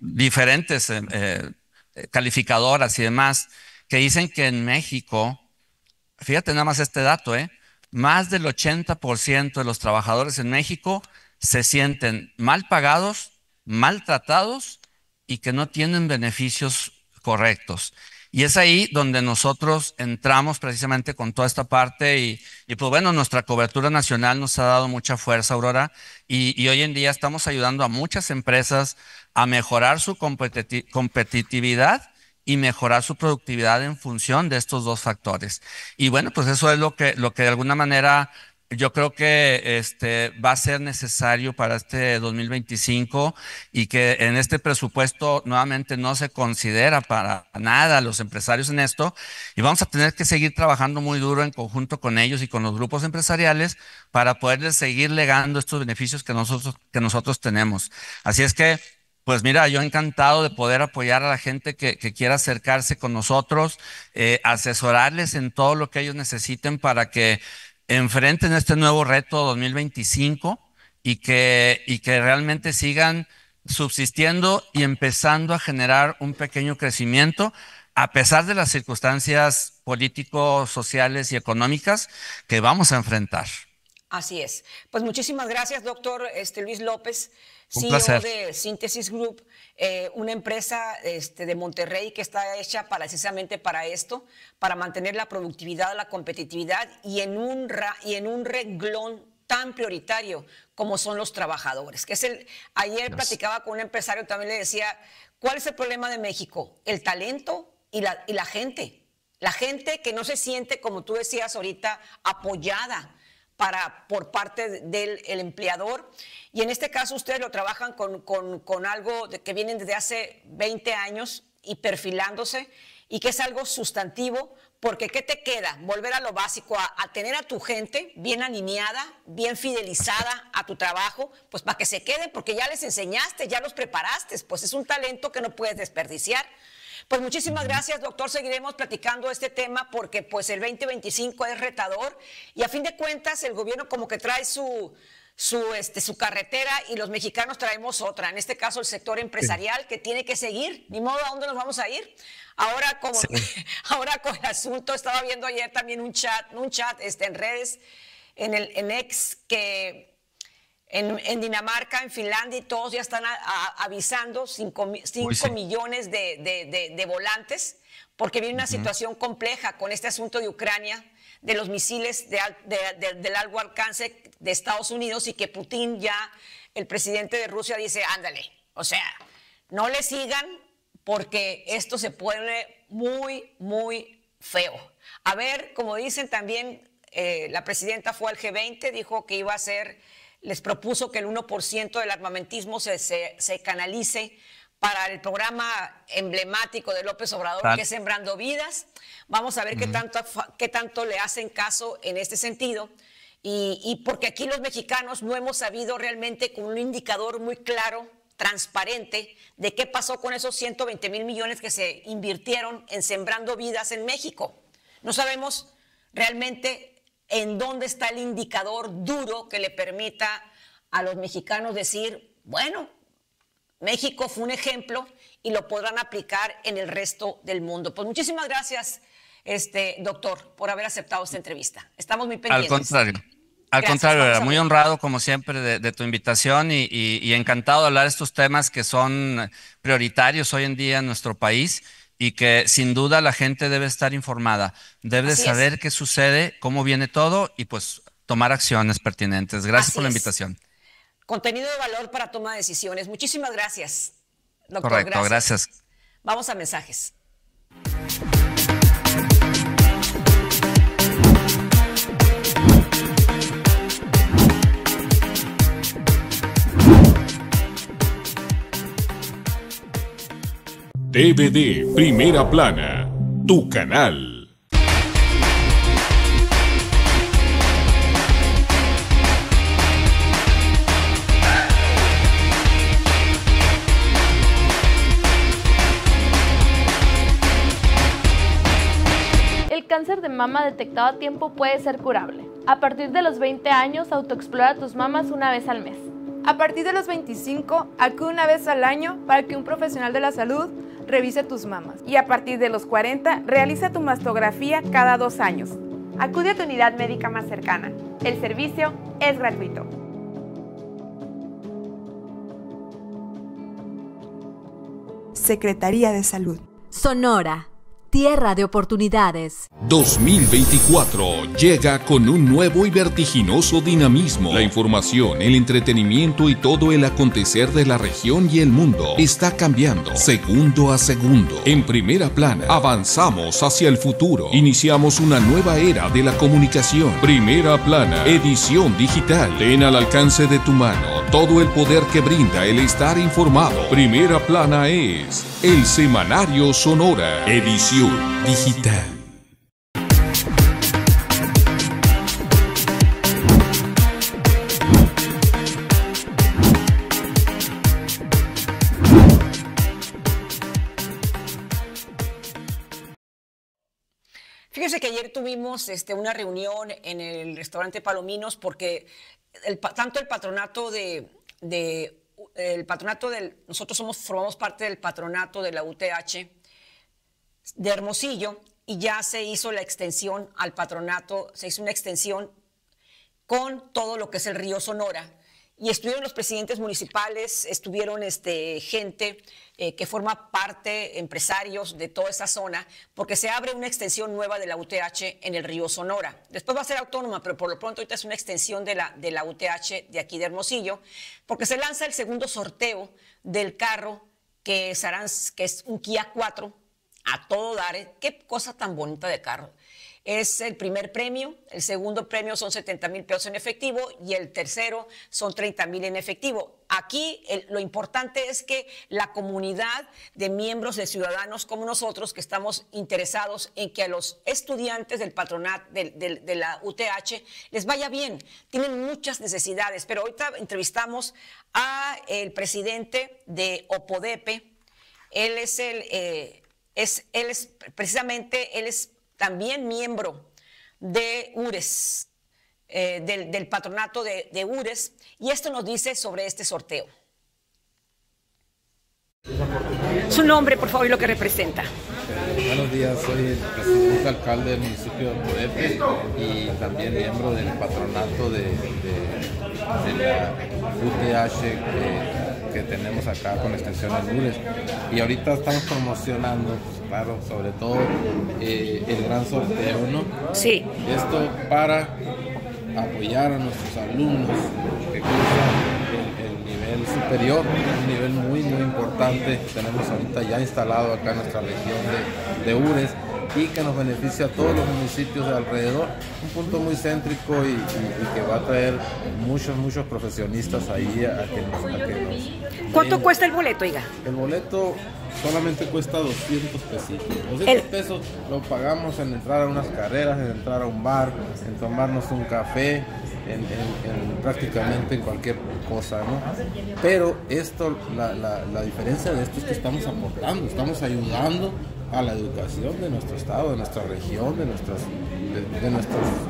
diferentes calificadoras y demás que dicen que en México, fíjate nada más este dato, más del 80% de los trabajadores en México se sienten mal pagados, maltratados y que no tienen beneficios correctos. Y es ahí donde nosotros entramos precisamente con toda esta parte y pues bueno, nuestra cobertura nacional nos ha dado mucha fuerza, Aurora, y hoy en día estamos ayudando a muchas empresas a mejorar su competitividad y mejorar su productividad en función de estos dos factores. Y bueno, pues eso es lo que de alguna manera yo creo que va a ser necesario para este 2025 y que en este presupuesto nuevamente no se considera para nada a los empresarios en esto y vamos a tener que seguir trabajando muy duro en conjunto con ellos y con los grupos empresariales para poderles seguir legando estos beneficios que nosotros tenemos. Así es que, pues mira, yo encantado de poder apoyar a la gente que quiera acercarse con nosotros, asesorarles en todo lo que ellos necesiten para que enfrenten este nuevo reto 2025 y que realmente sigan subsistiendo y empezando a generar un pequeño crecimiento a pesar de las circunstancias políticos, sociales y económicas que vamos a enfrentar. Así es. Pues muchísimas gracias, doctor Luis López, CEO de Síntesis Group, una empresa de Monterrey que está hecha precisamente para esto, para mantener la productividad, la competitividad y en un renglón tan prioritario como son los trabajadores. Que es el, ayer platicaba con un empresario, también le decía, ¿cuál es el problema de México? El talento y la gente. La gente que no se siente, como tú decías ahorita, apoyada por parte del empleador. Y en este caso ustedes lo trabajan con algo que vienen desde hace 20 años y perfilándose, y que es algo sustantivo, porque ¿qué te queda? Volver a lo básico, a tener a tu gente bien alineada, bien fidelizada a tu trabajo, pues para que se queden, porque ya les enseñaste, ya los preparaste, pues es un talento que no puedes desperdiciar. Pues muchísimas gracias, doctor. Seguiremos platicando este tema porque pues el 2025 es retador y a fin de cuentas el gobierno como que trae su carretera y los mexicanos traemos otra, en este caso el sector empresarial, que tiene que seguir, ni modo, ¿a dónde nos vamos a ir? Ahora, ahora con el asunto, estaba viendo ayer también un chat en redes, en X, que... En Dinamarca, en Finlandia, y todos ya están avisando 5 millones de volantes, porque viene una situación compleja con este asunto de Ucrania, de los misiles de largo alcance de Estados Unidos, y que Putin ya, el presidente de Rusia, dice, ándale, o sea, no le sigan porque esto se pone muy, muy feo. A ver, como dicen también, la presidenta fue al G20, dijo que iba a ser... Les propuso que el 1% del armamentismo se canalice para el programa emblemático de López Obrador, que es Sembrando Vidas. Vamos a ver qué tanto le hacen caso en este sentido. Y porque aquí los mexicanos no hemos sabido realmente con un indicador muy claro, transparente, de qué pasó con esos 120 mil millones que se invirtieron en Sembrando Vidas en México. No sabemos realmente... ¿En dónde está el indicador duro que le permita a los mexicanos decir, bueno, México fue un ejemplo y lo podrán aplicar en el resto del mundo? Pues muchísimas gracias, doctor, por haber aceptado esta entrevista. Estamos muy pendientes. Al contrario, muy honrado como siempre de tu invitación y encantado de hablar de estos temas que son prioritarios hoy en día en nuestro país. Y que sin duda la gente debe estar informada, debe saber qué sucede, cómo viene todo y pues tomar acciones pertinentes. Gracias por la invitación. Contenido de valor para toma de decisiones. Muchísimas gracias, doctor. Correcto, gracias. Vamos a mensajes. TVD Primera Plana, tu canal. El cáncer de mama detectado a tiempo puede ser curable. A partir de los 20 años, autoexplora tus mamas una vez al mes. A partir de los 25, acude una vez al año para que un profesional de la salud revise tus mamas. Y a partir de los 40, realiza tu mastografía cada 2 años. Acude a tu unidad médica más cercana. El servicio es gratuito. Secretaría de Salud. Sonora, tierra de oportunidades. 2024 llega con un nuevo y vertiginoso dinamismo. La información, el entretenimiento y todo el acontecer de la región y el mundo está cambiando segundo a segundo. En Primera Plana, avanzamos hacia el futuro. Iniciamos una nueva era de la comunicación. Primera Plana, edición digital. Ten al alcance de tu mano todo el poder que brinda el estar informado. Primera Plana es el Semanario Sonora, edición digital. Fíjese que ayer tuvimos una reunión en el restaurante Palominos porque nosotros formamos parte del patronato de la UTH de Hermosillo, y ya se hizo la extensión al patronato, se hizo una extensión con todo lo que es el Río Sonora, y estuvieron los presidentes municipales, estuvieron gente que forma parte, empresarios de toda esa zona, porque se abre una extensión nueva de la UTH en el río Sonora. Después va a ser autónoma, pero por lo pronto ahorita es una extensión de la UTH de aquí de Hermosillo, porque se lanza el segundo sorteo del carro que es un Kia 4 a todo dar. Qué cosa tan bonita de carro. Es el primer premio, el segundo premio son 70,000 pesos en efectivo y el tercero son 30,000 en efectivo. Aquí lo importante es que la comunidad de miembros, de ciudadanos como nosotros, que estamos interesados en que a los estudiantes del patronato de la UTH les vaya bien. Tienen muchas necesidades, pero ahorita entrevistamos al presidente de Opodepe. Él es también miembro de URES, del patronato de URES, y esto nos dice sobre este sorteo. Su nombre, por favor, y lo que representa. Buenos días, soy el presidente alcalde del municipio de Opodepe y también miembro del patronato de la UTH que tenemos acá con extensiones URES. Y ahorita estamos promocionando, claro, sobre todo el gran sorteo, ¿no? Sí. Esto para apoyar a nuestros alumnos que cursan el nivel superior, un nivel muy, muy importante. Tenemos ahorita ya instalado acá en nuestra región de URES y que nos beneficia a todos los municipios de alrededor. Un punto muy céntrico y que va a traer muchos, muchos profesionistas ahí a que nos ¿Cuánto cuesta el boleto, oiga? El boleto solamente cuesta 200 pesitos. 200 pesos lo pagamos en entrar a unas carreras, en entrar a un bar, en tomarnos un café, en prácticamente en cualquier cosa, ¿no? Pero esto, la diferencia de esto es que estamos aportando, estamos ayudando a la educación de nuestro estado, de nuestra región, de nuestros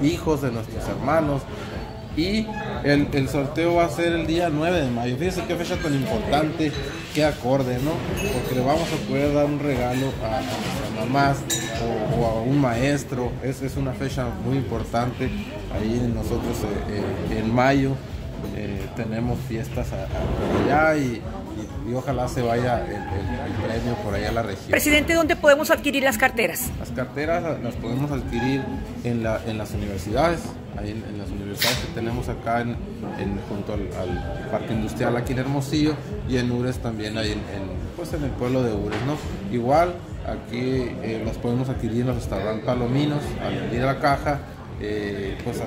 hijos, de nuestros hermanos. Y el sorteo va a ser el día 9 de mayo. Fíjense qué fecha tan importante, qué acorde, ¿no? Porque le vamos a poder dar un regalo a nuestras mamás o a un maestro. Es una fecha muy importante. Ahí nosotros en mayo tenemos fiestas allá y ojalá se vaya el premio por allá a la región. Presidente, ¿dónde podemos adquirir las carteras? Las carteras las podemos adquirir en las universidades, ahí en las universidades que tenemos acá junto al parque industrial aquí en Hermosillo, y en URES también, ahí en el pueblo de URES, ¿no? Igual aquí las podemos adquirir en el restaurante Palominos, al venir a la caja. Pues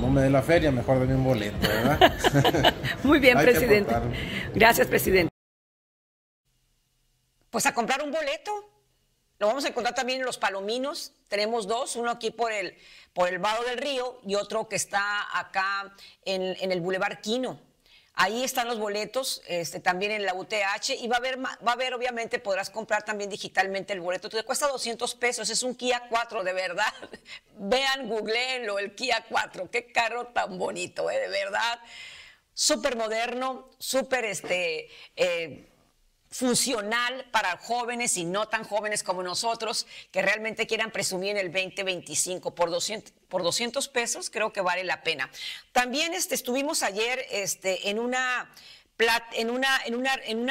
no me dé la feria, mejor dame un boleto, ¿verdad? Muy bien, presidente. Gracias, presidente. Pues a comprar un boleto. Lo vamos a encontrar también en los Palominos. Tenemos dos, uno aquí por el vado del río y otro que está acá en el Boulevard Quino. Ahí están los boletos, también en la UTH, y va a haber, obviamente, podrás comprar también digitalmente el boleto. Te cuesta 200 pesos, es un Kia 4, de verdad. Vean, googleenlo, el Kia 4, qué carro tan bonito, de verdad. Súper moderno, súper funcional para jóvenes y no tan jóvenes como nosotros, que realmente quieran presumir en el 2025 por 200 pesos, creo que vale la pena. También estuvimos ayer en una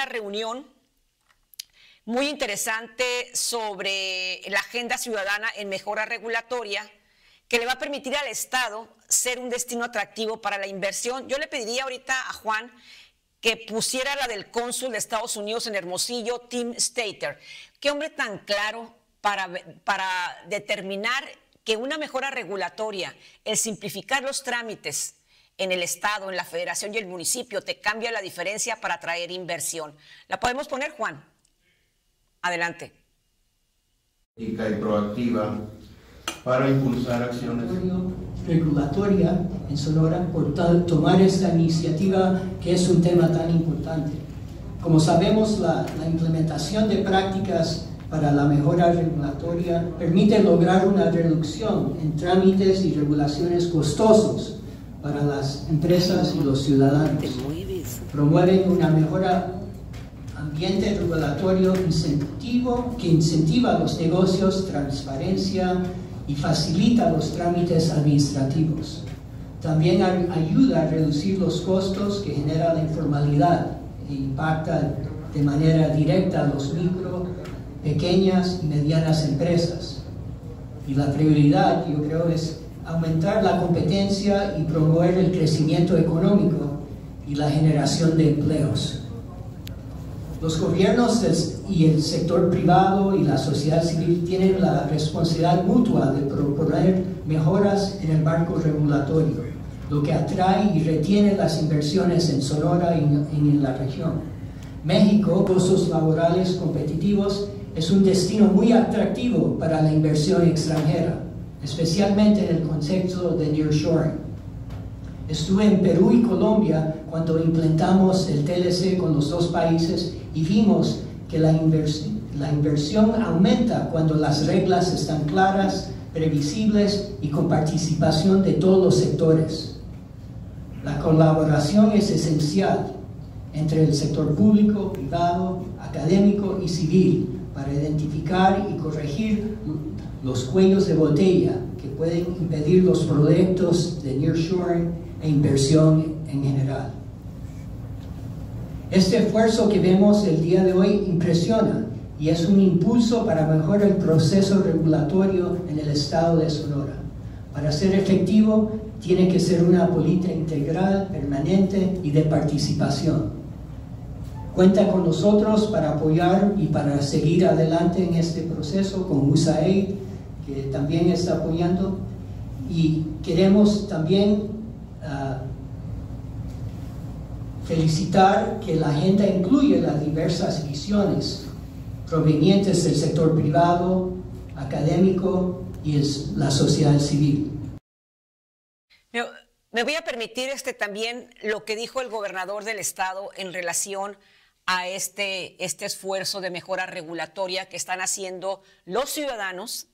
reunión muy interesante sobre la agenda ciudadana en mejora regulatoria, que le va a permitir al Estado ser un destino atractivo para la inversión. Yo le pediría ahorita a Juan que pusiera la del cónsul de Estados Unidos en Hermosillo, Tim Stater. Qué hombre tan claro para determinar que una mejora regulatoria, el simplificar los trámites en el Estado, en la Federación y el municipio, te cambia la diferencia para atraer inversión. ¿La podemos poner, Juan? Adelante. Y proactiva para impulsar acciones regulatoria en Sonora por tomar esta iniciativa que es un tema tan importante. Como sabemos, la implementación de prácticas para la mejora regulatoria permite lograr una reducción en trámites y regulaciones costosos para las empresas y los ciudadanos. Promueven una mejora ambiente regulatorio que incentiva los negocios, transparencia, y facilita los trámites administrativos. También ayuda a reducir los costos que genera la informalidad e impacta de manera directa a los micro, pequeñas y medianas empresas. Y la prioridad, yo creo, es aumentar la competencia y promover el crecimiento económico y la generación de empleos. Los gobiernos y el sector privado y la sociedad civil tienen la responsabilidad mutua de proponer mejoras en el marco regulatorio, lo que atrae y retiene las inversiones en Sonora y en la región. México, con sus laborales competitivos, es un destino muy atractivo para la inversión extranjera, especialmente en el contexto de nearshoring. Estuve en Perú y Colombia cuando implantamos el TLC con los dos países y vimos que la inversión aumenta cuando las reglas están claras, previsibles y con participación de todos los sectores. La colaboración es esencial entre el sector público, privado, académico y civil para identificar y corregir los cuellos de botella que pueden impedir los proyectos de nearshoring e inversión en general. Este esfuerzo que vemos el día de hoy impresiona y es un impulso para mejorar el proceso regulatorio en el estado de Sonora. Para ser efectivo, tiene que ser una política integral, permanente y de participación. Cuenta con nosotros para apoyar y para seguir adelante en este proceso con USAID, que también está apoyando, y queremos también felicitar que la agenda incluye las diversas visiones provenientes del sector privado, académico y la sociedad civil. Me voy a permitir también lo que dijo el gobernador del estado en relación a este esfuerzo de mejora regulatoria que están haciendo los ciudadanos,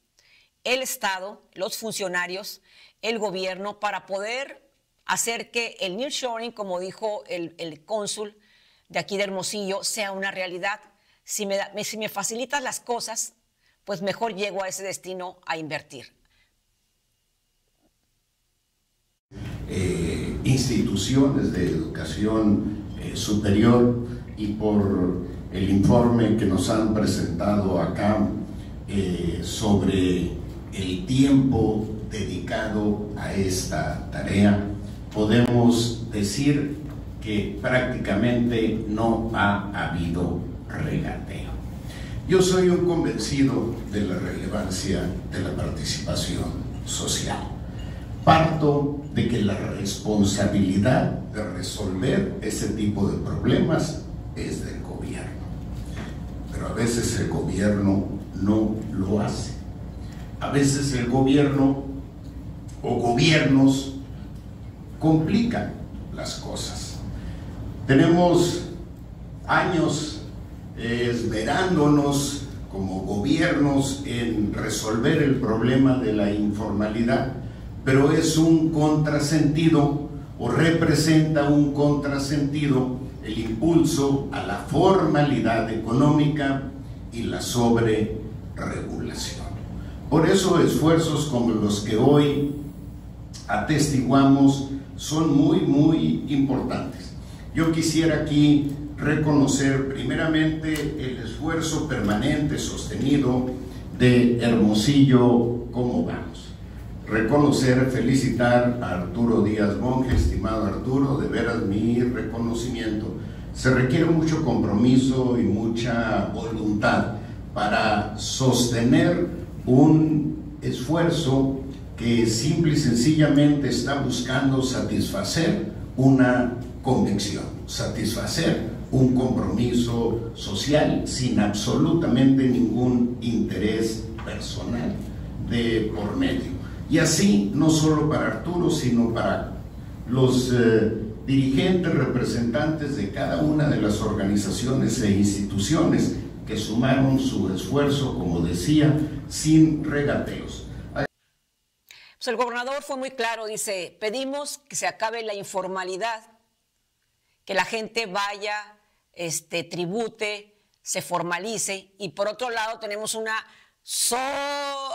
el estado, los funcionarios, el gobierno, para poder hacer que el nearshoring, como dijo el cónsul de aquí de Hermosillo, sea una realidad. Si me facilitas las cosas, pues mejor llego a ese destino a invertir. Instituciones de educación superior, y por el informe que nos han presentado acá sobre el tiempo dedicado a esta tarea, podemos decir que prácticamente no ha habido regateo. Yo soy un convencido de la relevancia de la participación social. Parto de que la responsabilidad de resolver ese tipo de problemas es del gobierno, pero a veces el gobierno no lo hace. A veces el gobierno o gobiernos complican las cosas. Tenemos años esmerándonos como gobiernos en resolver el problema de la informalidad, pero es un contrasentido, o representa un contrasentido, el impulso a la formalidad económica y la sobreregulación. Por eso esfuerzos como los que hoy atestiguamos son muy importantes. Yo quisiera aquí reconocer primeramente el esfuerzo permanente, sostenido, de Hermosillo, como vamos. Reconocer, felicitar a Arturo Díaz Monge. Estimado Arturo, de veras mi reconocimiento. Se requiere mucho compromiso y mucha voluntad para sostener un esfuerzo que simple y sencillamente está buscando satisfacer una convicción, satisfacer un compromiso social sin absolutamente ningún interés personal de por medio. Y así, no solo para Arturo, sino para los dirigentes, representantes de cada una de las organizaciones e instituciones que sumaron su esfuerzo, como decía, sin regateos. Pues el gobernador fue muy claro, dice, pedimos que se acabe la informalidad, que la gente vaya, tribute, se formalice, y por otro lado tenemos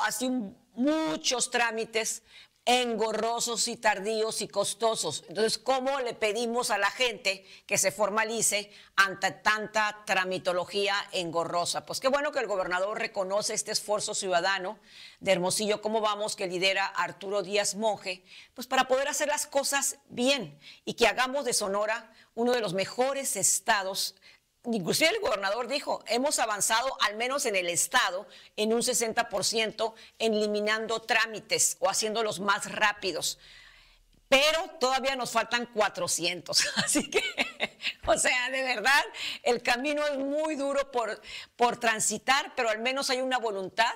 así muchos trámites engorrosos y tardíos y costosos. Entonces, ¿cómo le pedimos a la gente que se formalice ante tanta tramitología engorrosa? Pues qué bueno que el gobernador reconoce este esfuerzo ciudadano de Hermosillo, ¿cómo vamos?, que lidera Arturo Díaz Monge, pues para poder hacer las cosas bien y que hagamos de Sonora uno de los mejores estados. Inclusive el gobernador dijo, hemos avanzado al menos en el estado en un 60% en eliminando trámites o haciéndolos más rápidos, pero todavía nos faltan 400, así que, o sea, de verdad, el camino es muy duro por transitar, pero al menos hay una voluntad.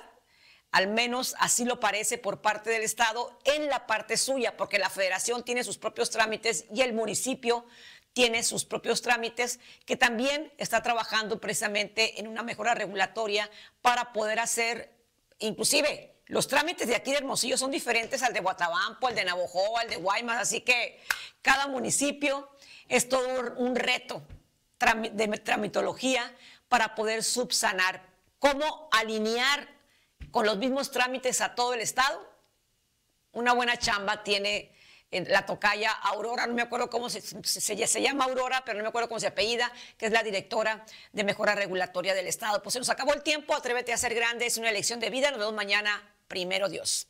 Al menos así lo parece por parte del Estado en la parte suya, porque la Federación tiene sus propios trámites y el municipio tiene sus propios trámites, que también está trabajando precisamente en una mejora regulatoria para poder hacer, inclusive los trámites de aquí de Hermosillo son diferentes al de Guatabampo, al de Navojoa, al de Guaymas, así que cada municipio es todo un reto de tramitología para poder subsanar, cómo alinear con los mismos trámites a todo el estado. Una buena chamba tiene la tocaya Aurora, no me acuerdo cómo se llama Aurora, pero no me acuerdo cómo se apellida, que es la directora de mejora regulatoria del estado. Pues se nos acabó el tiempo, Atrévete a ser grande, es una elección de vida, nos vemos mañana, primero Dios.